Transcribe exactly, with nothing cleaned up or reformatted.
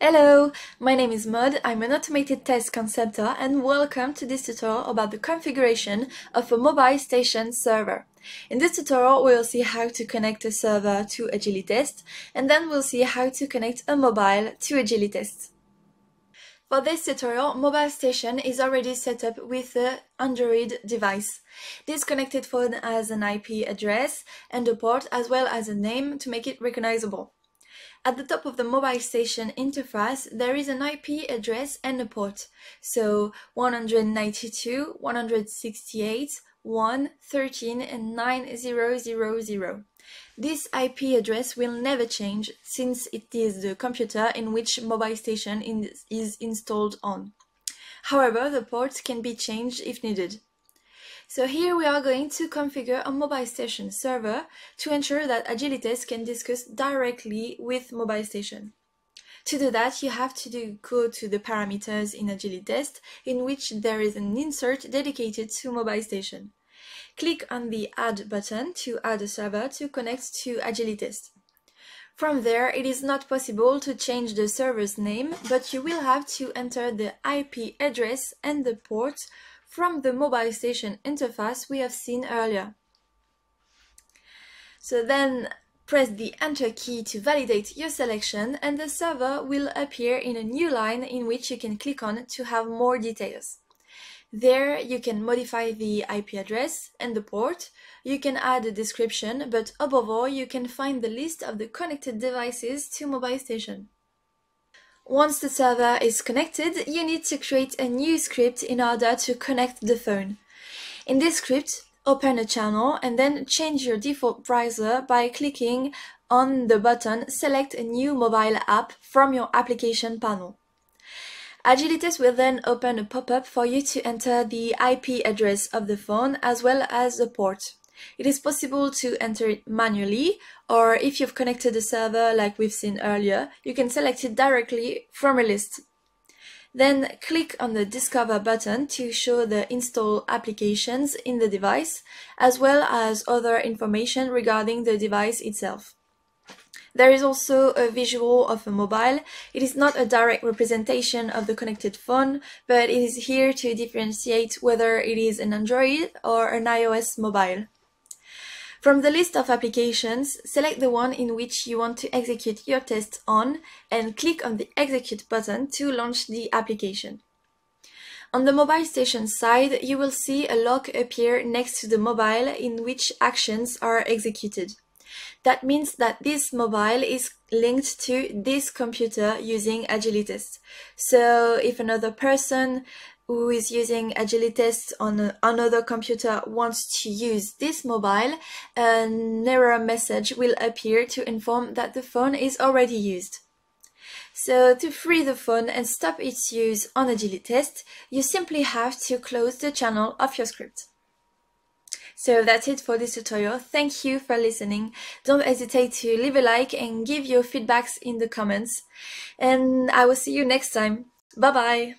Hello, my name is Maud, I'm an automated test conceptor and welcome to this tutorial about the configuration of a MobileStation server. In this tutorial we'll see how to connect a server to Agilitest and then we'll see how to connect a mobile to Agilitest. For this tutorial, MobileStation is already set up with the Android device. This connected phone has an I P address and a port as well as a name to make it recognizable. At the top of the MobileStation interface, there is an I P address and a port, so one ninety-two dot one sixty-eight dot one dot thirteen and nine thousand. This I P address will never change since it is the computer in which MobileStation is installed on. However, the port can be changed if needed. So here we are going to configure a MobileStation server to ensure that Agilitest can discuss directly with MobileStation. To do that, you have to do, go to the parameters in Agilitest, in which there is an insert dedicated to MobileStation. Click on the Add button to add a server to connect to Agilitest. From there, it is not possible to change the server's name, but you will have to enter the I P address and the port from the MobileStation interface we have seen earlier. So then press the Enter key to validate your selection and the server will appear in a new line in which you can click on to have more details. There you can modify the I P address and the port, you can add a description, but above all you can find the list of the connected devices to MobileStation. Once the server is connected, you need to create a new script in order to connect the phone. In this script, open a channel and then change your default browser by clicking on the button Select a new mobile app from your application panel. Agilitest will then open a pop-up for you to enter the I P address of the phone as well as the port. It is possible to enter it manually, or if you've connected a server like we've seen earlier, you can select it directly from a list. Then click on the Discover button to show the install applications in the device, as well as other information regarding the device itself. There is also a visual of a mobile. It is not a direct representation of the connected phone, but it is here to differentiate whether it is an Android or an iOS mobile. From the list of applications, select the one in which you want to execute your test on and click on the Execute button to launch the application. On the MobileStation side, you will see a log appear next to the mobile in which actions are executed. That means that this mobile is linked to this computer using Agilitest. So if another person who is using Agilitest on another computer wants to use this mobile, an error message will appear to inform that the phone is already used. So to free the phone and stop its use on Agilitest, you simply have to close the channel of your script. So that's it for this tutorial. Thank you for listening. Don't hesitate to leave a like and give your feedbacks in the comments. And I will see you next time. Bye bye!